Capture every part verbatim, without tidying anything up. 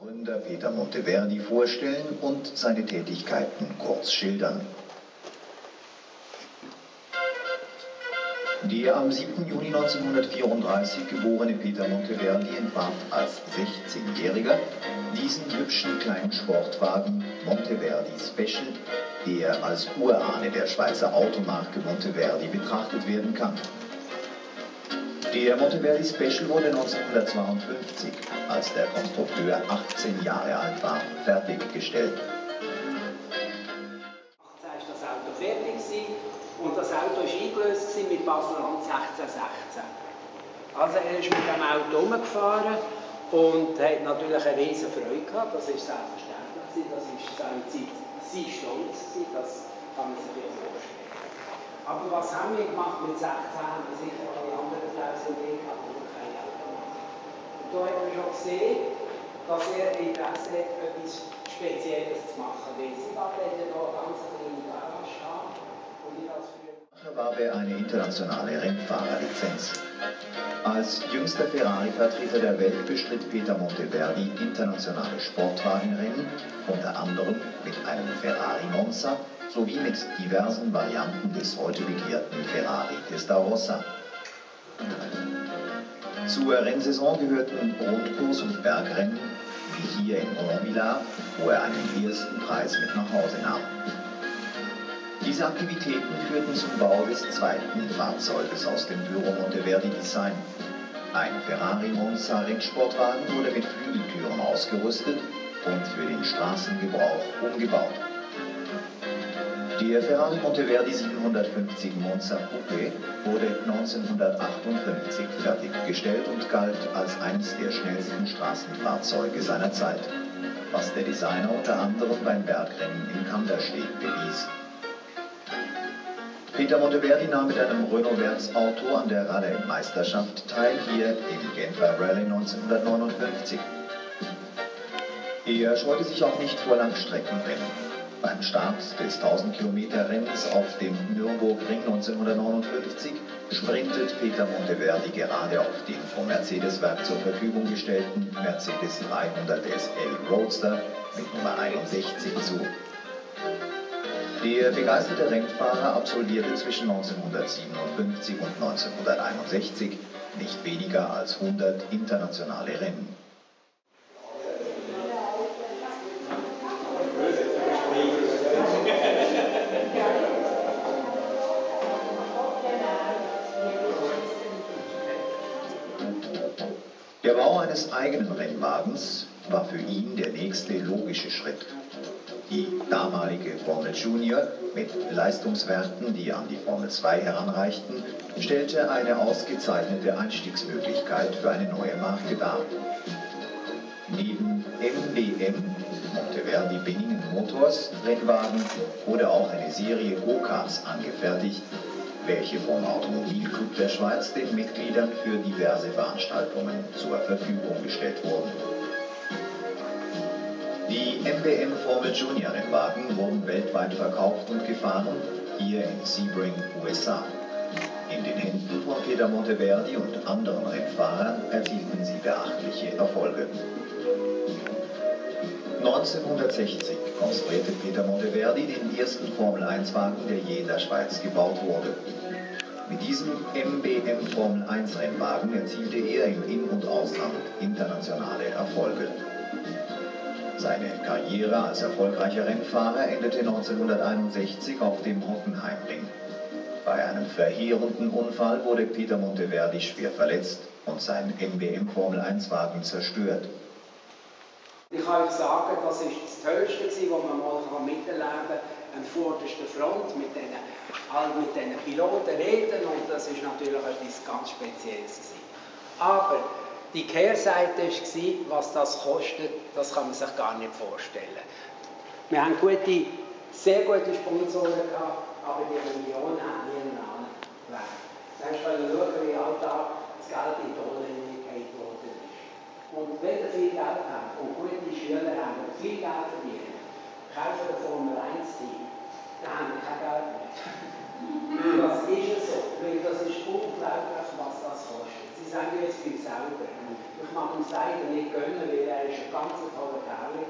Gründer Peter Monteverdi vorstellen und seine Tätigkeiten kurz schildern. Der am siebten Juni neunzehnhundertvierunddreißig geborene Peter Monteverdi entwarf als sechzehnjähriger diesen hübschen kleinen Sportwagen Monteverdi Special, der als Urahne der Schweizer Automarke Monteverdi betrachtet werden kann. Der Monteverdi Special wurde neunzehnhundertzweiundfünfzig, als der Konstrukteur achtzehn Jahre alt war, fertiggestellt. Da ist das Auto fertig gewesen und das Auto ist eingelöst gewesen mit Baselland sechzehn sechzehn. Also er ist mit dem Auto rumgefahren und hat natürlich eine riesen Freude gehabt, das ist selbstverständlich, das ist seine Zeit, sie stolz gewesen, das kann man sich jetzt vorstellen. Aber was haben wir gemacht mit sechzehn? Haben wir sicher alle anderen tausend Dinge gehabt, die kein Geld gemacht. Und da haben wir schon gesehen, dass er Interesse hat, etwas Spezielles zu machen. Weil sie hatten ja da ganz kleine Garage gehabt. Nachher warb er eine internationale Rennfahrerlizenz. Als jüngster Ferrari-Vertreter der Welt bestritt Peter Monteverdi internationale Sportwagenrennen, unter anderem mit einem Ferrari Monza sowie mit diversen Varianten des heute begehrten Ferrari Testarossa. Zur Rennsaison gehörten Rundkurs und Bergrennen, wie hier in Ormilla, wo er einen ersten Preis mit nach Hause nahm. Diese Aktivitäten führten zum Bau des zweiten Fahrzeuges aus dem Büro Monteverdi Design. Ein Ferrari Monza Rennsportwagen wurde mit Flügeltüren ausgerüstet und für den Straßengebrauch umgebaut. Der Ferrari Monteverdi siebenhundertfünfzig Monza Coupe wurde neunzehnhundertachtundfünfzig fertiggestellt und galt als eines der schnellsten Straßenfahrzeuge seiner Zeit, was der Designer unter anderem beim Bergrennen in Kandersteg bewies. Peter Monteverdi nahm mit einem Renault-Werksauto an der Rallye-Meisterschaft teil, hier im Genfer Rallye neunzehnhundertneunundfünfzig. Er scheute sich auch nicht vor Langstreckenrennen. Beim Start des tausend Kilometer Rennens auf dem Nürburgring neunzehnhundertneunundfünfzig sprintet Peter Monteverdi gerade auf den vom Mercedes-Werk zur Verfügung gestellten Mercedes dreihundert S L Roadster mit Nummer einundsechzig zu. Der begeisterte Rennfahrer absolvierte zwischen neunzehnhundertsiebenundfünfzig und neunzehnhunderteinundsechzig nicht weniger als hundert internationale Rennen. Der Bau eines eigenen Rennwagens war für ihn der nächste logische Schritt. Die damalige Formel Junior mit Leistungswerten, die an die Formel zwei heranreichten, stellte eine ausgezeichnete Einstiegsmöglichkeit für eine neue Marke dar. Neben M B M Monteverdi Binningen Motors Rennwagen wurde auch eine Serie Go-Karts angefertigt, welche vom Automobilclub der Schweiz den Mitgliedern für diverse Veranstaltungen zur Verfügung gestellt wurden. Die M B M Formel Junior Rennwagen wurden weltweit verkauft und gefahren, hier in Sebring, U S A. In den Händen von Peter Monteverdi und anderen Rennfahrern erzielten sie beachtliche Erfolge. neunzehnhundertsechzig konstruierte Peter Monteverdi den ersten Formel eins Wagen, der je in der Schweiz gebaut wurde. Mit diesem M B M Formel eins Rennwagen erzielte er im In- und Ausland internationale Erfolge. Seine Karriere als erfolgreicher Rennfahrer endete neunzehnhunderteinundsechzig auf dem Hockenheimring. Bei einem verheerenden Unfall wurde Peter Monteverdi schwer verletzt und sein M B M Formel eins Wagen zerstört. Ich kann euch sagen, das war das Tollste, was man mal miterleben kann, an vorderster Front, mit diesen halt mit den Piloten reden, und das war natürlich etwas ganz Spezielles. Aber die Kehrseite war, was das kostet, das kann man sich gar nicht vorstellen. Wir haben gute, sehr gute Sponsoren gehabt, aber die Millionen haben nie einen anderen Weg. Selbst wenn wir schauen, wie all das Geld in Dollar gegeben wurde. Und wenn ihr viel Geld habt und gute Schüler habt und viel Geld verdienen, kauft ihr ein Formel eins Team, dann habt ihr kein Geld mehr. Mhm. Das ist es so, weil das ist unglaublich, was das kostet. Sie sagen jetzt bei selber. Ich mag ihm leider nicht gönnen, weil er ist ein ganz toller Kerl.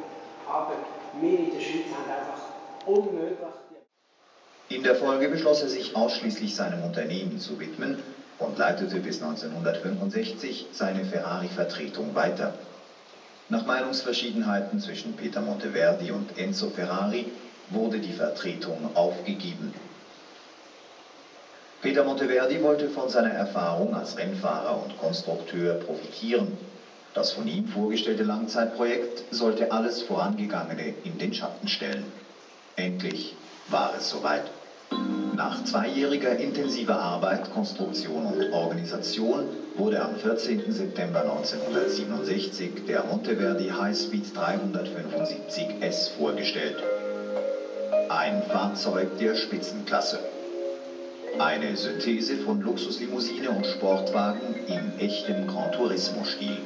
Aber wir in der Schweiz haben einfach unmöglich... In der Folge beschloss er sich ausschließlich seinem Unternehmen zu widmen und leitete bis neunzehnhundertfünfundsechzig seine Ferrari-Vertretung weiter. Nach Meinungsverschiedenheiten zwischen Peter Monteverdi und Enzo Ferrari wurde die Vertretung aufgegeben. Peter Monteverdi wollte von seiner Erfahrung als Rennfahrer und Konstrukteur profitieren. Das von ihm vorgestellte Langzeitprojekt sollte alles Vorangegangene in den Schatten stellen. Endlich war es soweit. Nach zweijähriger intensiver Arbeit, Konstruktion und Organisation wurde am vierzehnten September neunzehnhundertsiebenundsechzig der Monteverdi Highspeed dreihundertfünfundsiebzig S vorgestellt. Ein Fahrzeug der Spitzenklasse. Eine Synthese von Luxuslimousine und Sportwagen im echten Gran Turismo-Stil.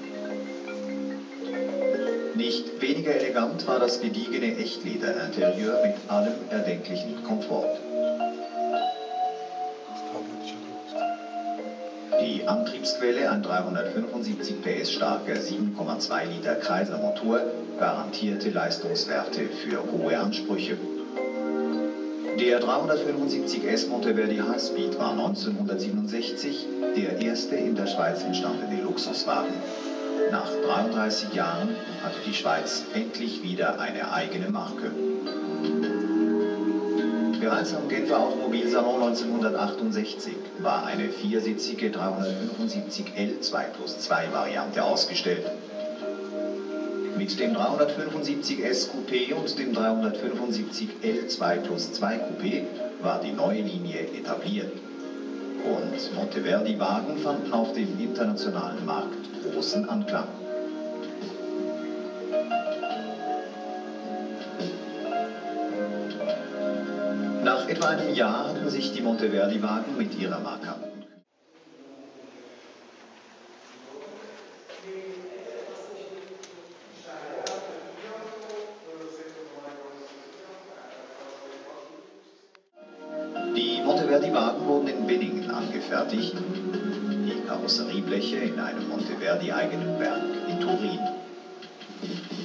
Nicht weniger elegant war das gediegene Echtleder-Interieur mit allem erdenklichen Komfort. Die Antriebsquelle, ein dreihundertfünfundsiebzig P S starker sieben Komma zwei Liter Kreiselmotor, garantierte Leistungswerte für hohe Ansprüche. Der dreihundertfünfundsiebzig S Monteverdi Highspeed war neunzehnhundertsiebenundsechzig der erste in der Schweiz entstandene Luxuswagen. Nach dreiunddreißig Jahren hatte die Schweiz endlich wieder eine eigene Marke. Bereits am Genfer Automobilsalon neunzehnhundertachtundsechzig war eine viersitzige dreihundertfünfundsiebzig L zwei plus zwei Variante ausgestellt. Mit dem dreihundertfünfundsiebzig S Coupé und dem dreihundertfünfundsiebzig L zwei plus zwei Coupé war die neue Linie etabliert. Und Monteverdi-Wagen fanden auf dem internationalen Markt großen Anklang. Nach etwa einem Jahr hatten sich die Monteverdi-Wagen mit ihrer Marke angefertigt, die Karosseriebleche in einem Monteverdi-eigenen Werk in Turin.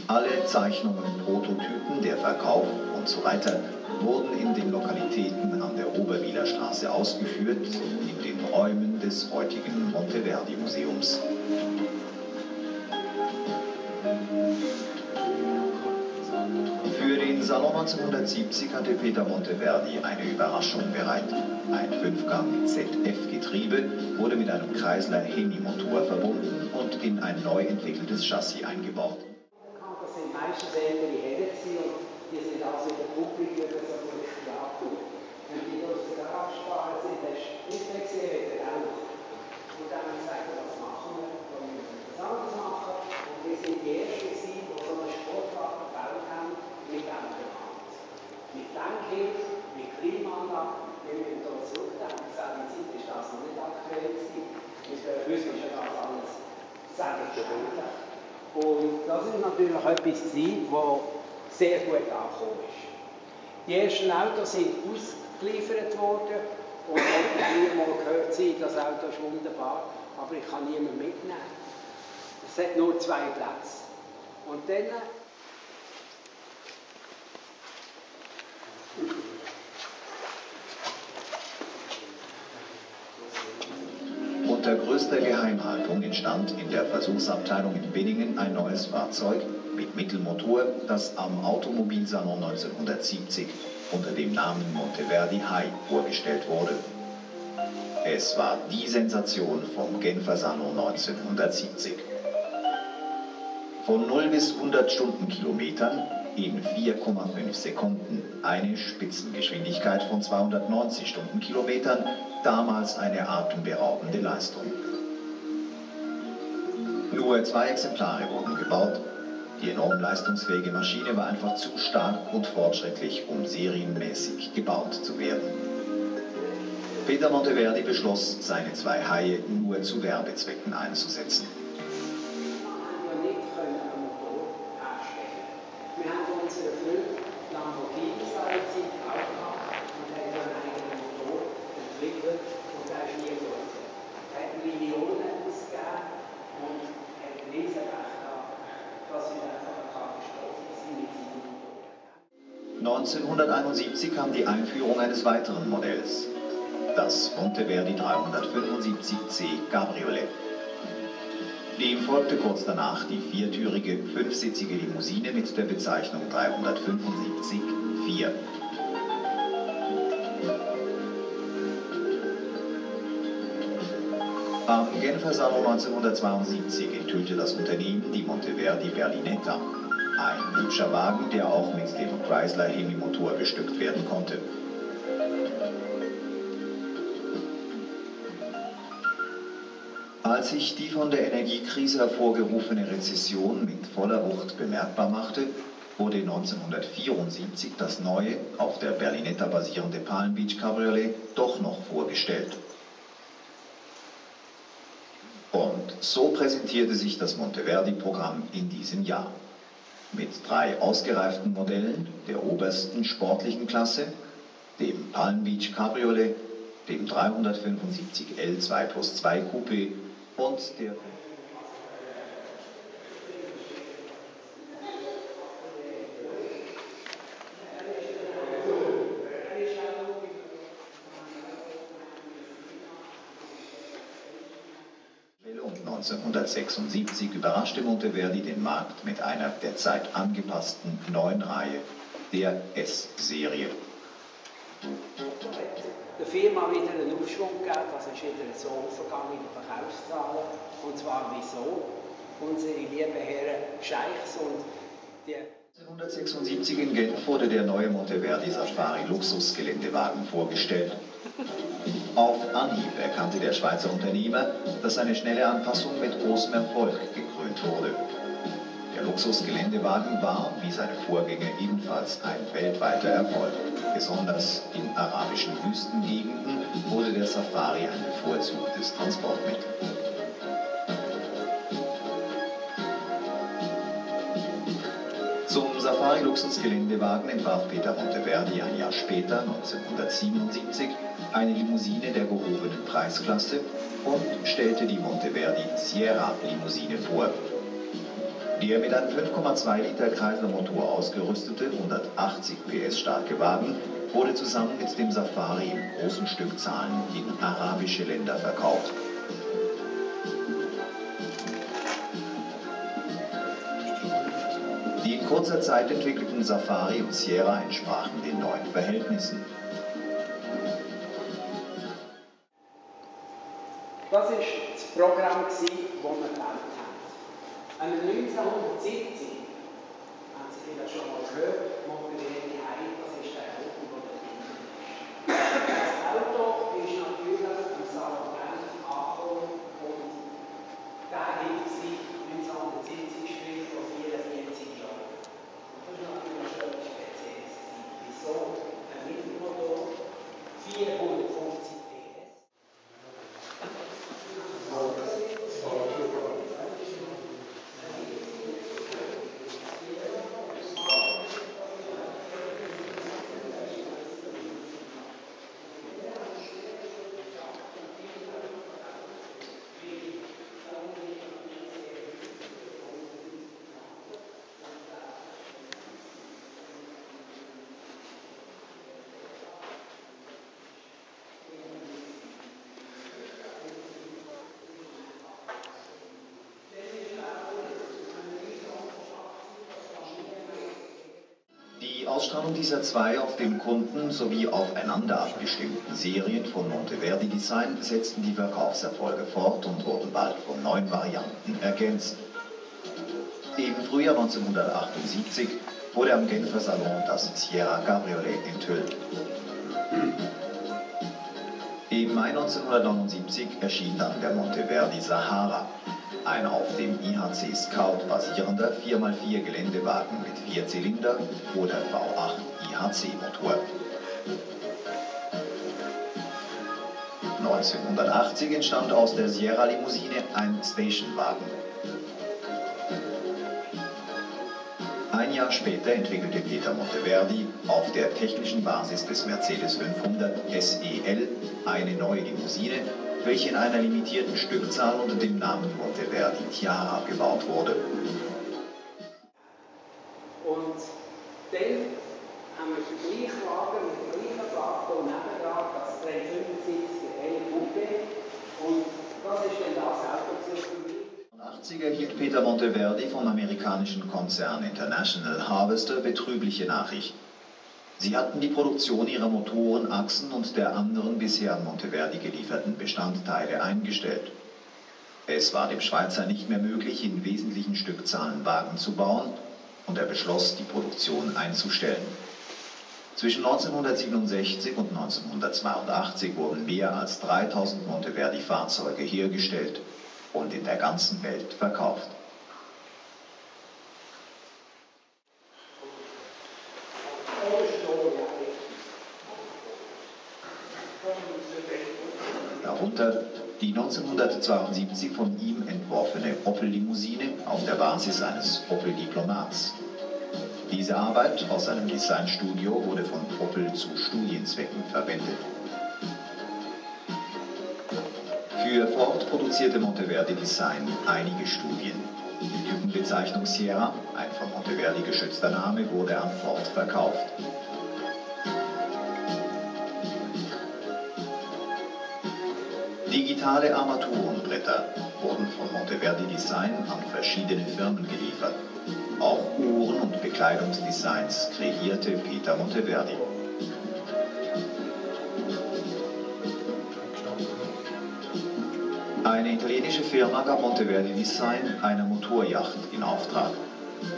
Alle Zeichnungen, Prototypen, der Verkauf und so weiter wurden in den Lokalitäten an der Oberwieler Straße ausgeführt, in den Räumen des heutigen Monteverdi-Museums. Salon neunzehnhundertsiebzig hatte Peter Monteverdi eine Überraschung bereit. Ein Fünfgang Z F Getriebe wurde mit einem Chrysler Hemi-Motor verbunden und in ein neu entwickeltes Chassis eingebaut. Das sind meistens ältere Herren und die sind auch so der Publikum, das ist ein bisschen abgeholt. Wenn die aus der Garage gefahren sind, das ist nicht mehr gesehen, das auch. Und dann haben sie gesagt, was machen wir? Dann müssen wir das anders machen. Und wir sind die Ersten, die so einen Sportwagen gebaut haben. Mit Denken, mit Klimaanlagen, wenn wir da zurückdenken, sagen Zeit ist das noch nicht aktuell gewesen. Wir müssen schon ganz anders sagen. Und das ist natürlich etwas gewesen, das sehr gut angekommen ist. Die ersten Autos sind ausgeliefert worden und ich habe mal gehört, das Auto ist wunderbar, aber ich kann niemanden mitnehmen. Es hat nur zwei Plätze. Und dann unter größter Geheimhaltung entstand in der Versuchsabteilung in Binningen ein neues Fahrzeug mit Mittelmotor, das am Automobilsalon neunzehnhundertsiebzig unter dem Namen Monteverdi Hai vorgestellt wurde. Es war die Sensation vom Genfer Salon neunzehnhundertsiebzig. Von null bis hundert Stundenkilometern in vier Komma fünf Sekunden, eine Spitzengeschwindigkeit von zweihundertneunzig Stundenkilometern, damals eine atemberaubende Leistung. Nur zwei Exemplare wurden gebaut. Die enorm leistungsfähige Maschine war einfach zu stark und fortschrittlich, um serienmäßig gebaut zu werden. Peter Monteverdi beschloss, seine zwei Haie nur zu Werbezwecken einzusetzen. Lamborghini-Seite aufgemacht und haben so einen eigenen Motor. neunzehnhunderteinundsiebzig kam die Einführung eines weiteren Modells, das Monteverdi dreihundertfünfundsiebzig C Cabriolet. Dem folgte kurz danach die viertürige, fünfsitzige Limousine mit der Bezeichnung dreihundertfünfundsiebzig vier. Am Genfer Salon neunzehnhundertzweiundsiebzig enthüllte das Unternehmen die Monteverdi Berlinetta, ein hübscher Wagen, der auch mit dem Chrysler Hemi-Motor bestückt werden konnte. Als sich die von der Energiekrise hervorgerufene Rezession mit voller Wucht bemerkbar machte, wurde neunzehnhundertvierundsiebzig das neue, auf der Berlinetta basierende Palm Beach Cabriolet doch noch vorgestellt. Und so präsentierte sich das Monteverdi-Programm in diesem Jahr. Mit drei ausgereiften Modellen der obersten sportlichen Klasse, dem Palm Beach Cabriolet, dem dreihundertfünfundsiebzig L zwei plus zwei Coupé und der... neunzehnhundertsechsundsiebzig überraschte Monteverdi den Markt mit einer der Zeit angepassten neuen Reihe, der S-Serie. Der Firma wieder einen Aufschwung gegeben, also ist wieder so aufgegangen in den Verkaufszahlen. Und zwar wieso? Unsere lieben Herren Scheichs und die... neunzehnhundertsechsundsiebzig in Genf wurde der neue Monteverdi Safari Luxusgeländewagen vorgestellt. Auf Anhieb erkannte der Schweizer Unternehmer, dass eine schnelle Anpassung mit großem Erfolg gekrönt wurde. Der Luxusgeländewagen war, wie seine Vorgänger, ebenfalls ein weltweiter Erfolg. Besonders in arabischen Wüstengegenden wurde der Safari ein bevorzugtes Transportmittel. Zum Safari-Luxusgeländewagen entwarf Peter Monteverdi ein Jahr später, neunzehnhundertsiebenundsiebzig, eine Limousine der gehobenen Preisklasse und stellte die Monteverdi Sierra Limousine vor. Der mit einem fünf Komma zwei Liter Kreislermotor ausgerüstete, hundertachtzig P S starke Wagen wurde zusammen mit dem Safari in großen Stückzahlen in arabische Länder verkauft. Die in kurzer Zeit entwickelten Safari und Sierra entsprachen den neuen Verhältnissen. Das war das Programm, das wir gelernt haben. An neunzehnhundertsiebzig, haben Sie vielleicht schon mal gehört, Monteverdi Hai, das ist der Auto, der Binningen ist. Das Auto ist natürlich am Salon Genf angekommen und da gibt es sich neunzehnhundertsiebzig, sprich vor vierundvierzig Jahren. Das ist natürlich schon etwas Spezielles. Wieso? Ein Mittelmotor, vierhundertfünfzig. Die Ausstrahlung dieser zwei auf den Kunden sowie aufeinander abgestimmten Serien von Monteverdi Design setzten die Verkaufserfolge fort und wurden bald von neuen Varianten ergänzt. Im Frühjahr neunzehnhundertachtundsiebzig wurde am Genfer Salon das Sierra Cabriolet enthüllt. Im Mai neunzehnhundertneunundsiebzig erschien dann der Monteverdi Sahara, ein auf dem I H C Scout basierender vier mal vier Geländewagen mit vier Zylinder oder V acht I H C-Motor. neunzehnhundertachtzig entstand aus der Sierra-Limousine ein Stationwagen. Ein Jahr später entwickelte Peter Monteverdi auf der technischen Basis des Mercedes fünfhundert S E L eine neue Limousine, welche in einer limitierten Stückzahl unter dem Namen Monteverdi Tiara gebaut wurde. Und dann haben wir den gleichen Lager mit dem gleichen Plateau nebenan, das dreihundertfünfundsiebzig L Coupe. Und das ist dann das Auto für mich. achtziger hielt Peter Monteverdi vom amerikanischen Konzern International Harvester betrübliche Nachrichten. Sie hatten die Produktion ihrer Motoren, Achsen und der anderen bisher an Monteverdi gelieferten Bestandteile eingestellt. Es war dem Schweizer nicht mehr möglich, in wesentlichen Stückzahlen Wagen zu bauen, und er beschloss, die Produktion einzustellen. Zwischen neunzehnhundertsiebenundsechzig und neunzehnhundertzweiundachtzig wurden mehr als dreitausend Monteverdi-Fahrzeuge hergestellt und in der ganzen Welt verkauft. Darunter die neunzehnhundertzweiundsiebzig von ihm entworfene Opel-Limousine auf der Basis eines Opel-Diplomats. Diese Arbeit aus einem Designstudio wurde von Opel zu Studienzwecken verwendet. Für Ford produzierte Monteverdi Design einige Studien. Die Typenbezeichnung Sierra, ein von Monteverdi geschützter Name, wurde an Ford verkauft. Digitale Armaturenbretter wurden von Monteverdi Design an verschiedene Firmen geliefert. Auch Uhren und Bekleidungsdesigns kreierte Peter Monteverdi. Eine italienische Firma gab Monteverdi Design einer Motorjacht in Auftrag.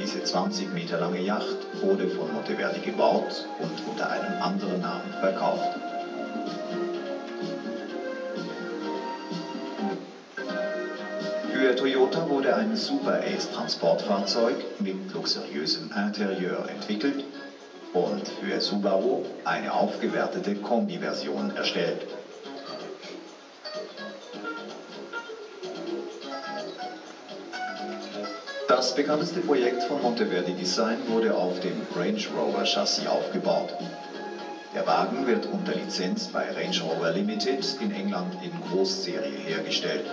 Diese zwanzig Meter lange Yacht wurde von Monteverdi gebaut und unter einem anderen Namen verkauft. Für Toyota wurde ein Super Ace Transportfahrzeug mit luxuriösem Interieur entwickelt und für Subaru eine aufgewertete Kombi-Version erstellt. Das bekannteste Projekt von Monteverdi Design wurde auf dem Range Rover Chassis aufgebaut. Der Wagen wird unter Lizenz bei Range Rover Limited in England in Großserie hergestellt.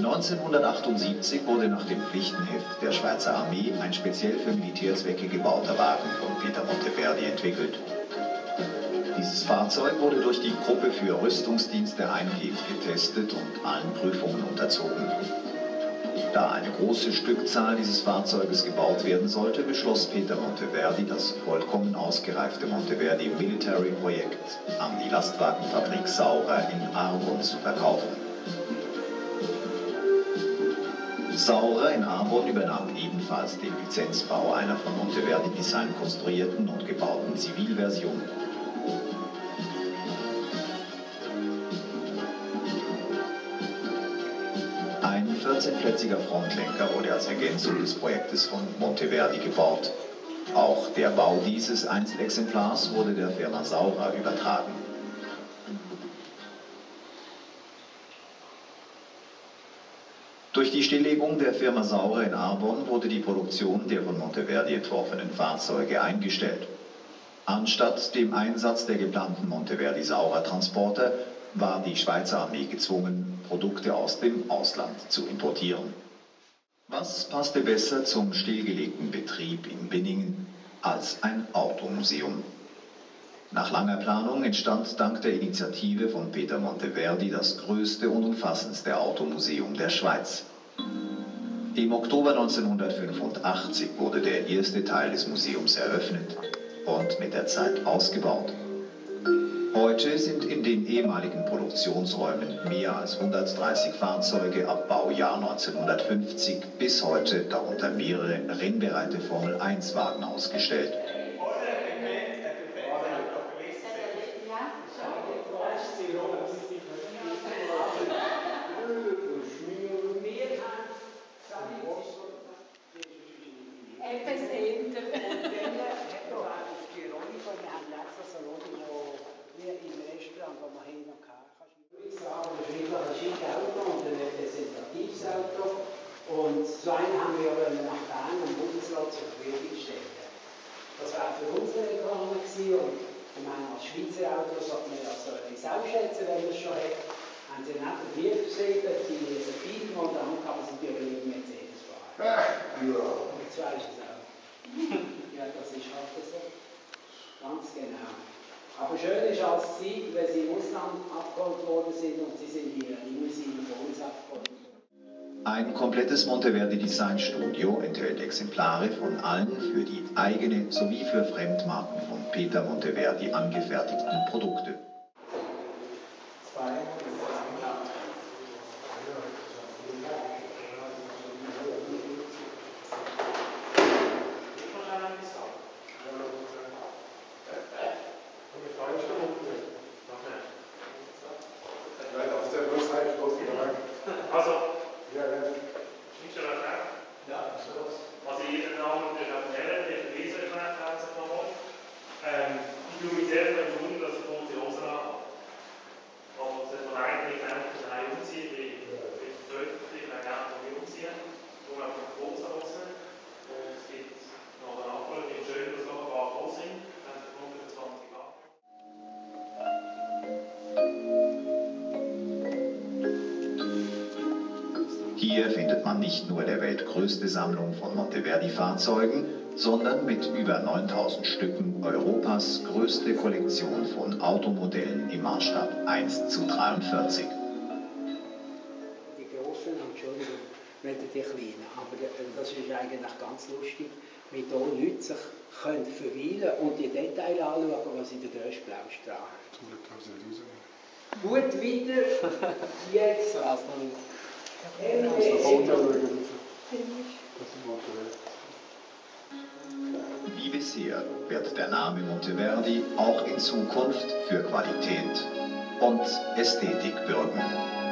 neunzehnhundertachtundsiebzig wurde nach dem Pflichtenheft der Schweizer Armee ein speziell für Militärzwecke gebauter Wagen von Peter Monteverdi entwickelt. Dieses Fahrzeug wurde durch die Gruppe für Rüstungsdienste eingehend getestet und allen Prüfungen unterzogen. Da eine große Stückzahl dieses Fahrzeuges gebaut werden sollte, beschloss Peter Monteverdi, das vollkommen ausgereifte Monteverdi Military Projekt an die Lastwagenfabrik Saurer in Arbon zu verkaufen. Saurer in Arbon übernahm ebenfalls den Lizenzbau einer von Monteverdi Design konstruierten und gebauten Zivilversion. vierzehnplätziger Frontlenker wurde als Ergänzung des Projektes von Monteverdi gebaut. Auch der Bau dieses Einzelexemplars wurde der Firma Saurer übertragen. Durch die Stilllegung der Firma Saurer in Arbon wurde die Produktion der von Monteverdi entworfenen Fahrzeuge eingestellt. Anstatt dem Einsatz der geplanten Monteverdi Saurer Transporter war die Schweizer Armee gezwungen, Produkte aus dem Ausland zu importieren. Was passte besser zum stillgelegten Betrieb in Binningen als ein Automuseum? Nach langer Planung entstand dank der Initiative von Peter Monteverdi das größte und umfassendste Automuseum der Schweiz. Im Oktober neunzehnhundertfünfundachtzig wurde der erste Teil des Museums eröffnet und mit der Zeit ausgebaut. Heute sind in den ehemaligen Produktionsräumen mehr als hundertdreißig Fahrzeuge ab Baujahr neunzehnhundertfünfzig bis heute, darunter mehrere rennbereite Formel eins Wagen, ausgestellt. Ein komplettes Monteverdi-Design-Studio enthält Exemplare von allen für die eigene sowie für Fremdmarken von Peter Monteverdi angefertigten Produkte. Hier findet man nicht nur der weltgrößte Sammlung von Monteverdi-Fahrzeugen, sondern mit über neuntausend Stücken Europas größte Kollektion von Automodellen im Maßstab eins zu dreiundvierzig. Die Großen, Entschuldigung, nicht die Kleinen, aber das ist eigentlich ganz lustig, wie hier Leute sich können verweilen und die Details anschauen, was in der grössten Blaustrahl hat. Gut weiter, jetzt. Wie bisher wird der Name Monteverdi auch in Zukunft für Qualität und Ästhetik bürgen.